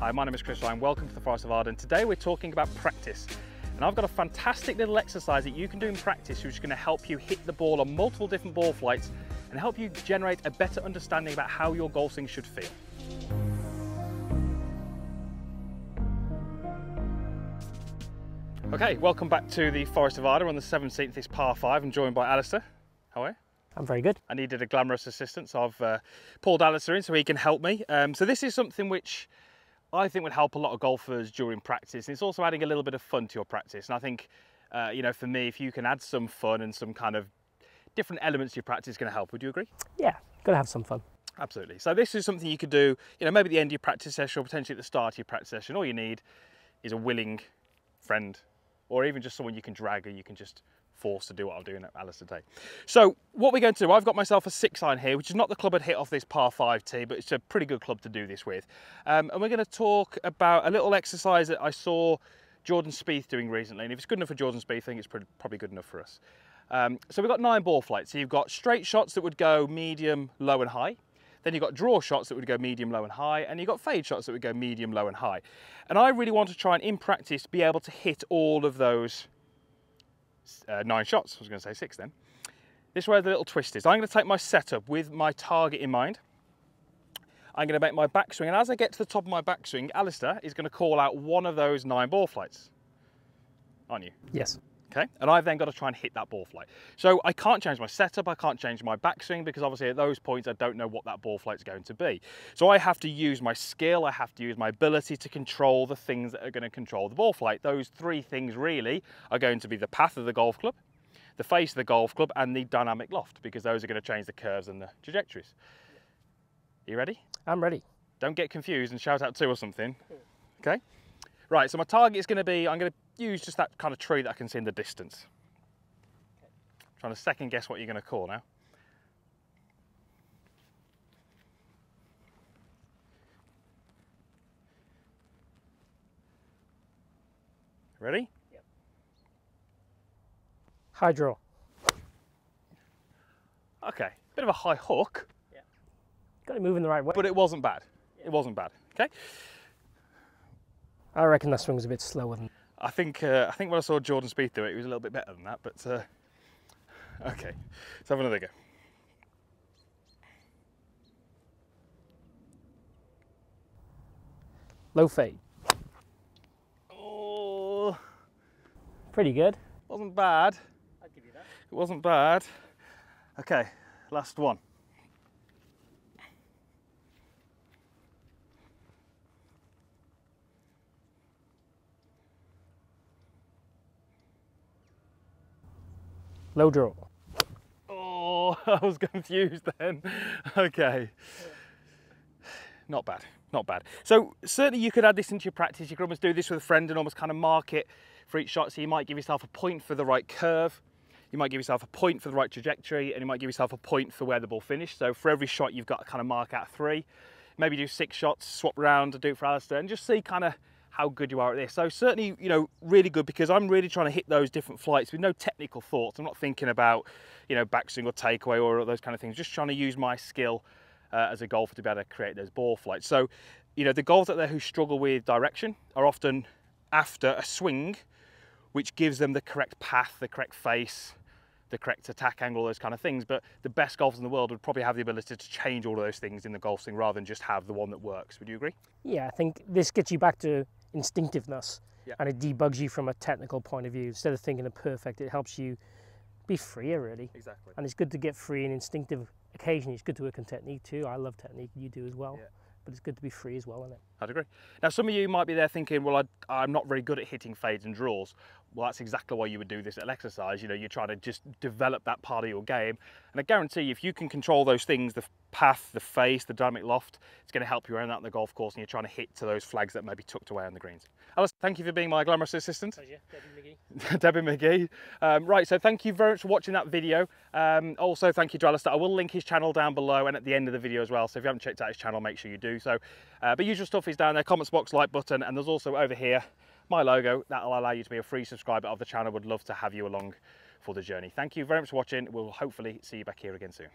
Hi, my name is Chris Ryan. Welcome to the Forest of Arden. Today we're talking about practice. And I've got a fantastic little exercise that you can do in practice which is going to help you hit the ball on multiple different ball flights and help you generate a better understanding about how your golf swing should feel. Okay, welcome back to the Forest of Arden. We're on the 17th, it's par 5. I'm joined by Alistair. How are you? I'm very good. I needed a glamorous assistant, so I've pulled Alistair in so he can help me. So this is something which I think would help a lot of golfers during practice, and it's also adding a little bit of fun to your practice. And I think, you know, for me, if you can add some fun and some kind of different elements to your practice, it's going to help. Would you agree? Yeah, got to have some fun. Absolutely. So this is something you could do, you know, maybe at the end of your practice session or potentially at the start of your practice session. All you need is a willing friend or even just someone you can drag or you can just forced to do what I'm doing at Alistair today. So what we're going to do, I've got myself a 6-iron here, which is not the club I'd hit off this par 5 tee, but it's a pretty good club to do this with. And we're going to talk about a little exercise that I saw Jordan Spieth doing recently. And if it's good enough for Jordan Spieth, I think it's probably good enough for us. So we've got 9 ball flights. So you've got straight shots that would go medium, low and high. Then you've got draw shots that would go medium, low and high. And you've got fade shots that would go medium, low and high. And I really want to try and in practice be able to hit all of those 9 shots. I was going to say 6 then. This is where the little twist is. I'm going to take my setup with my target in mind. I'm going to make my backswing, and as I get to the top of my backswing, Alistair is going to call out one of those 9 ball flights. Aren't you? Yes. Okay, and I've then got to try and hit that ball flight. So I can't change my setup, I can't change my backswing, because obviously at those points I don't know what that ball flight's going to be. So I have to use my skill, I have to use my ability to control the things that are going to control the ball flight. Those 3 things really are going to be the path of the golf club, the face of the golf club, and the dynamic loft, because those are going to change the curves and the trajectories. You ready? I'm ready. Don't get confused and shout out two or something. Okay? Right, so my target is going to be, I'm going to use just that kind of tree that I can see in the distance. Okay. I'm trying to second guess what you're going to call now. Ready? Yep. High draw. Okay, bit of a high hook. Yeah. Got it moving the right way. But it wasn't bad. Yeah. It wasn't bad. Okay. I reckon that swing was a bit slower than. I think when I saw Jordan Spieth do it, he was a little bit better than that, but okay, let's have another go. Low fade. Oh, pretty good. Wasn't bad. I'd give you that. It wasn't bad. Okay, last one. Low draw. Oh, I was confused then. Okay. Not bad, not bad. So certainly you could add this into your practice. You could almost do this with a friend and almost kind of mark it for each shot. So you might give yourself a point for the right curve. You might give yourself a point for the right trajectory, and you might give yourself a point for where the ball finished. So for every shot, you've got to kind of mark out 3. Maybe do 6 shots, swap round and do it for Alistair, and just see kind of how good you are at this. So certainly, you know, really good, because I'm really trying to hit those different flights with no technical thoughts. I'm not thinking about, you know, backswing or takeaway or those kind of things. Just trying to use my skill as a golfer to be able to create those ball flights. So, you know, the golfers out there who struggle with direction are often after a swing which gives them the correct path, the correct face, the correct attack angle, those kind of things. But the best golfers in the world would probably have the ability to change all of those things in the golf swing rather than just have the one that works. Would you agree? Yeah, I think this gets you back to instinctiveness, yeah, and it debugs you from a technical point of view. Instead of thinking of perfect, it helps you be freer, really. Exactly. And it's good to get free and instinctive occasionally. It's good to work on technique too. I love technique, you do as well. Yeah. But it's good to be free as well, isn't it? I'd agree. Now, some of you might be there thinking, well, I'm not very good at hitting fades and draws. Well, that's exactly why you would do this little exercise. You know, you're trying to just develop that part of your game. And I guarantee you, if you can control those things, the path, the face, the dynamic loft, it's going to help you around that on the golf course, and you're trying to hit to those flags that may be tucked away on the greens. Alice, thank you for being my glamorous assistant. Pleasure. Debbie McGee. Debbie McGee. Right, so thank you very much for watching that video. Also, thank you to Alistair. I will link his channel down below and at the end of the video as well. So if you haven't checked out his channel, make sure you do. So, but usual stuff is down there, comments box, like button, and there's also over here my logo. That'll allow you to be a free subscriber of the channel. Would love to have you along for the journey. Thank you very much for watching. We'll hopefully see you back here again soon.